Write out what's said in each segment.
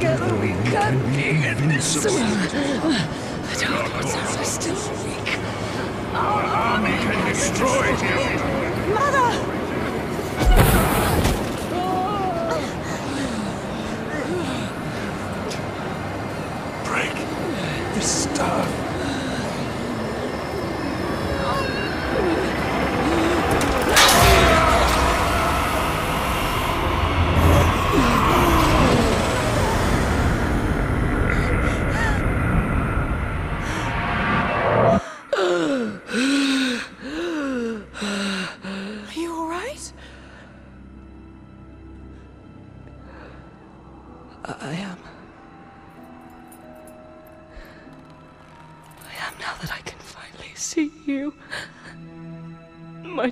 together we can't be invincible. I don't know what sounds are still weak. Our army can destroy you. Mother!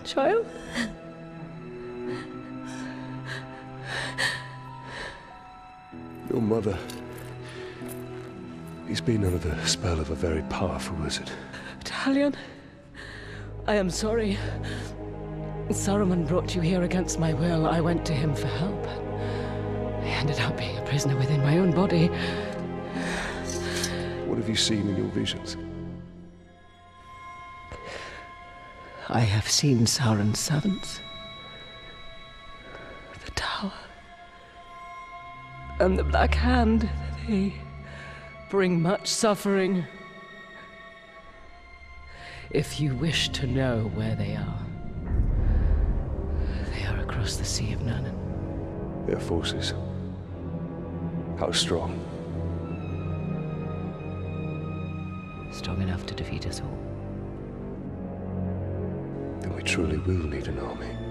Child? Your mother. He's been under the spell of a very powerful wizard. Talion, I am sorry. Saruman brought you here against my will. I went to him for help. I ended up being a prisoner within my own body. What have you seen in your visions? I have seen Sauron's servants, the Tower, and the Black Hand. They bring much suffering. If you wish to know where they are across the Sea of Nannan. Their forces, how strong? Strong enough to defeat us all. We truly will need an army.